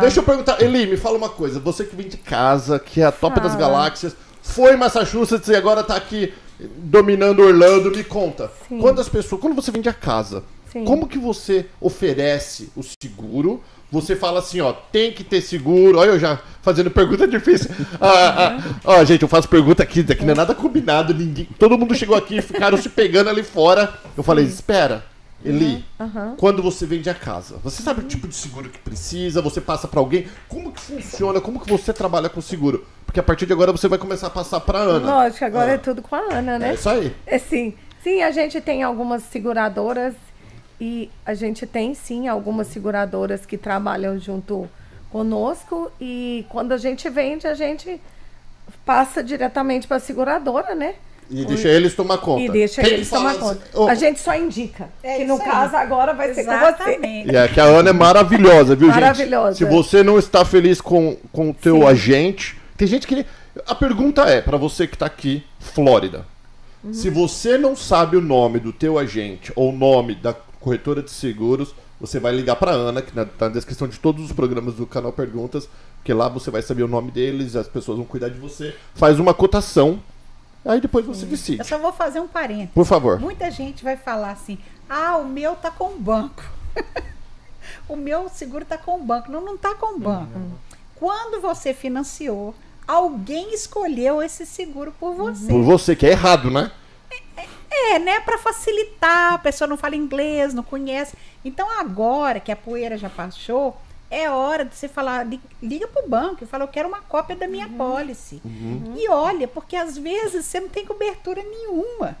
Deixa eu perguntar, Eli, me fala uma coisa. Você que vem de casa, que é a top das galáxias, foi em Massachusetts e agora tá aqui dominando Orlando, me conta. Sim. Quantas pessoas, quando você vende a casa, sim, como que você oferece o seguro? Você fala assim, ó, tem que ter seguro. Olha, eu já fazendo pergunta difícil. Ó, gente, eu faço pergunta aqui, daqui não é nada combinado. Ninguém, todo mundo chegou aqui e ficaram se pegando ali fora. Eu falei, espera, Eli, quando você vende a casa, você sabe o tipo de seguro que precisa? Você passa pra alguém? Como que funciona? Como que você trabalha com seguro? Porque a partir de agora você vai começar a passar pra Ana. Lógico, agora é tudo com a Ana, né? É isso aí. É, sim. Sim, a gente tem algumas seguradoras. E a gente tem, sim, algumas seguradoras que trabalham junto conosco e quando a gente vende, a gente passa diretamente para a seguradora, né? E deixa eles tomar conta. E deixa eles tomar conta. A gente só indica, que no caso agora vai ser com você. E aqui a Ana é maravilhosa, viu, gente? Maravilhosa. Se você não está feliz com o teu agente, tem gente que... A pergunta é, para você que está aqui, Flórida, se você não sabe o nome do teu agente ou o nome da corretora de seguros, você vai ligar para Ana, que tá na descrição de todos os programas do canal Perguntas, porque lá você vai saber o nome deles, as pessoas vão cuidar de você, faz uma cotação, aí depois você decide. Eu só vou fazer um parênteses. Por favor. Muita gente vai falar assim, ah, o meu tá com o banco. O meu seguro tá com o banco. Não, não tá com o banco. Quando você financiou, alguém escolheu esse seguro por você. Por você, que é errado, né? É, né? Para facilitar, a pessoa não fala inglês, não conhece. Então, agora que a poeira já passou, é hora de você falar, liga pro banco e fala, eu quero uma cópia da minha policy. E olha, porque às vezes você não tem cobertura nenhuma.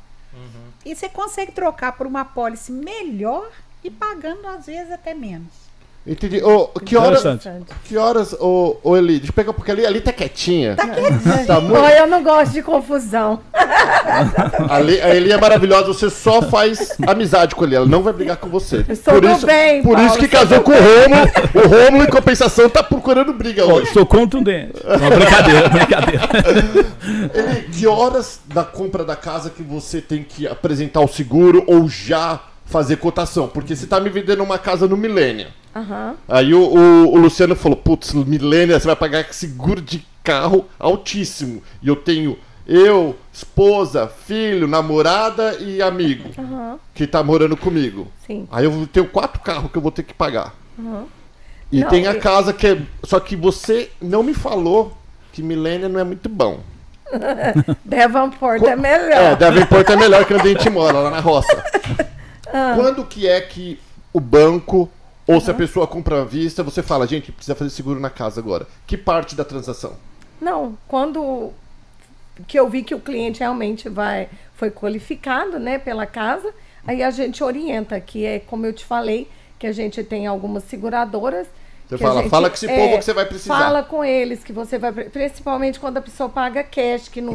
E você consegue trocar por uma policy melhor e pagando, às vezes, até menos. Entendi. Oh, que horas, oh, Eli? Deixa eu pegar, porque ali tá quietinha. Tá quietinha. Tá muito... eu não gosto de confusão. A Eli é maravilhosa, você só faz amizade com ele, ela não vai brigar com você. Eu sou por isso que casou com o Romulo. O Romulo, em compensação, tá procurando briga hoje. Sou contundente. Não, brincadeira, brincadeira. Eli, que horas da compra da casa que você tem que apresentar o seguro ou já fazer cotação? Porque você tá me vendendo uma casa no Millennium. Aí o Luciano falou, putz, Millennium, você vai pagar seguro de carro altíssimo. E eu tenho esposa, filho, namorada e amigo que tá morando comigo. Sim. Aí eu tenho 4 carros que eu vou ter que pagar. E não, tem a casa que é... Só que você não me falou que Millennium não é muito bom. Devonport é melhor. É, Devonport é melhor, que onde a gente mora, lá na roça. Quando que é que o banco... Ou se a pessoa compra à vista, você fala, gente, precisa fazer seguro na casa agora. Que parte da transação? Não, quando que eu vi que o cliente realmente foi qualificado, né, pela casa, aí a gente orienta, que é como eu te falei, que a gente tem algumas seguradoras. Você fala com esse povo que você vai precisar. Fala com eles que você vai, principalmente quando a pessoa paga cash, que não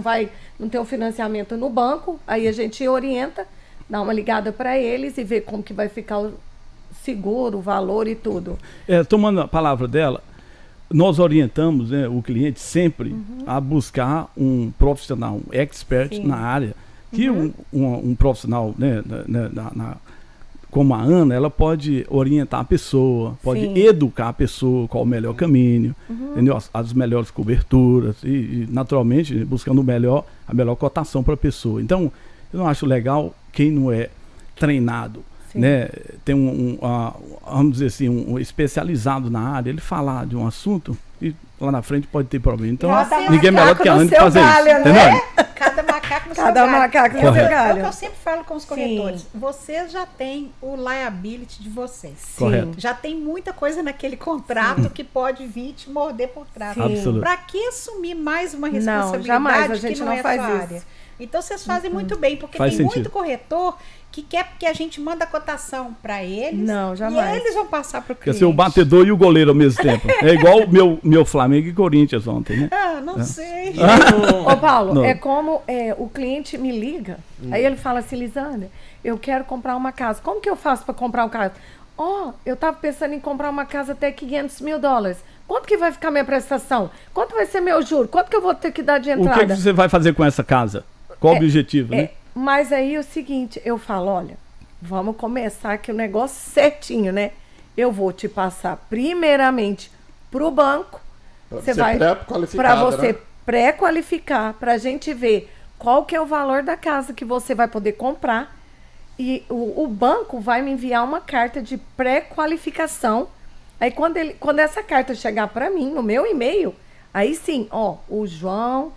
tem um financiamento no banco, aí a gente orienta, dá uma ligada para eles e vê como que vai ficar o seguro, valor e tudo. Tomando a palavra dela, nós orientamos, né, o cliente sempre a buscar um profissional, um expert na área, que um profissional, né, como a Ana, ela pode orientar a pessoa, pode educar a pessoa qual o melhor caminho, entendeu? As melhores coberturas e naturalmente buscando a melhor cotação para a pessoa. Então, eu não acho legal quem não é treinado, né, tem vamos dizer assim, um especializado na área, ele falar de um assunto e lá na frente pode ter problema. Então, ninguém é melhor do que a Ana fazer isso, né? Cada macaco no seu galho. É o que eu sempre falo com os corretores. Vocês já têm o liability de vocês. Já tem muita coisa naquele contrato que pode vir te morder por trás. Para que assumir mais uma responsabilidade? Não, jamais, a gente que não é faz isso. Área? Então vocês fazem muito bem, porque tem muito corretor que quer que a gente manda a cotação para eles. Não, jamais. E eles vão passar para o cliente. Quer ser o batedor e o goleiro ao mesmo tempo. É igual o meu Flamengo e Corinthians ontem, né? Ah, não sei. Ô Paulo, não. É como o cliente me liga, aí ele fala assim, Lisandra, eu quero comprar uma casa. Como que eu faço para comprar uma casa? Ó, eu tava pensando em comprar uma casa até $500 mil. Quanto que vai ficar minha prestação? Quanto vai ser meu juro? Quanto que eu vou ter que dar de entrada? O que você vai fazer com essa casa? Qual o objetivo, né? Mas aí é o seguinte, eu falo, olha, vamos começar aqui o negócio certinho, né? Eu vou te passar primeiramente para o banco. Você vai para você pré-qualificar, para a gente ver qual que é o valor da casa que você vai poder comprar. E o banco vai me enviar uma carta de pré-qualificação. Aí quando essa carta chegar para mim, no meu e-mail, aí sim, ó, o João,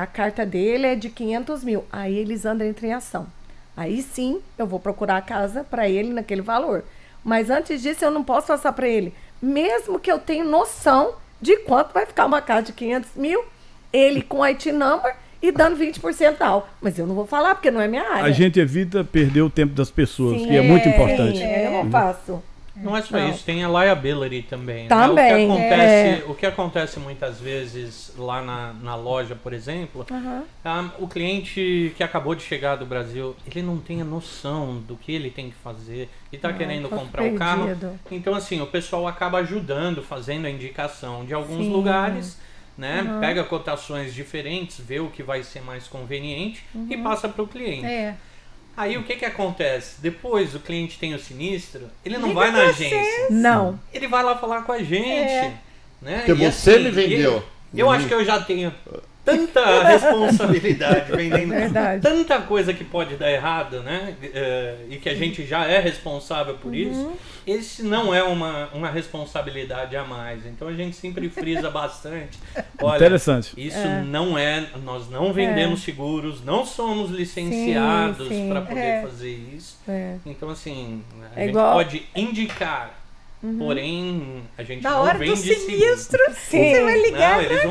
a carta dele é de 500 mil. Aí eles andam em ação. Aí sim, eu vou procurar a casa para ele naquele valor. Mas antes disso, eu não posso passar para ele. Mesmo que eu tenha noção de quanto vai ficar uma casa de 500 mil, ele com a IT number e dando 20% ao. Mas eu não vou falar, porque não é minha área. A gente evita perder o tempo das pessoas, sim, que é muito importante. Sim, eu não faço. Não é só isso, tem a liability também. Também. Né? O que acontece muitas vezes lá na loja, por exemplo, o cliente que acabou de chegar do Brasil, ele não tem a noção do que ele tem que fazer e está querendo comprar o carro. Então, assim, o pessoal acaba ajudando, fazendo a indicação de alguns lugares, né? Pega cotações diferentes, vê o que vai ser mais conveniente e passa para o cliente. É. Aí o que que acontece? Depois o cliente tem o sinistro, ele não vai na agência. Não. Ele vai lá falar com a gente. É. Né? Porque e você assim, me vendeu. Eu acho que eu já tenho tanta responsabilidade vendendo. Verdade. Tanta coisa que pode dar errado, né? E que a gente já é responsável por isso. Esse não é uma responsabilidade a mais. Então a gente sempre frisa bastante. Olha, interessante. Isso não é. Nós não vendemos seguros, não somos licenciados para poder fazer isso. É. Então, assim, a gente pode indicar. Porém, a gente não vende sinistro. Sim. Você vai ligar, não, eles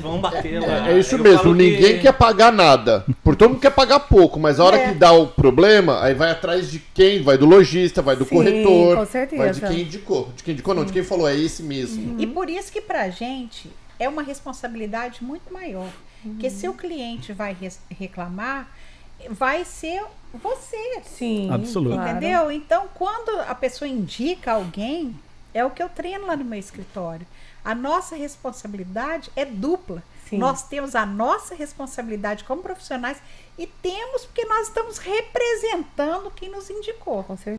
vão bater, lá. É isso eu mesmo, ninguém quer pagar nada. Por todo mundo quer pagar pouco, mas a hora que dá o problema, aí vai atrás de quem? Vai do lojista, vai do corretor, com certeza. Vai de quem indicou. De quem indicou não, de quem falou, é esse mesmo. E por isso que pra gente é uma responsabilidade muito maior. Porque se o cliente vai reclamar, vai ser você. Sim, absoluto. Entendeu? Claro. Então, quando a pessoa indica alguém, é o que eu treino lá no meu escritório. A nossa responsabilidade é dupla. Sim. Nós temos a nossa responsabilidade como profissionais e temos porque nós estamos representando quem nos indicou. Com certeza.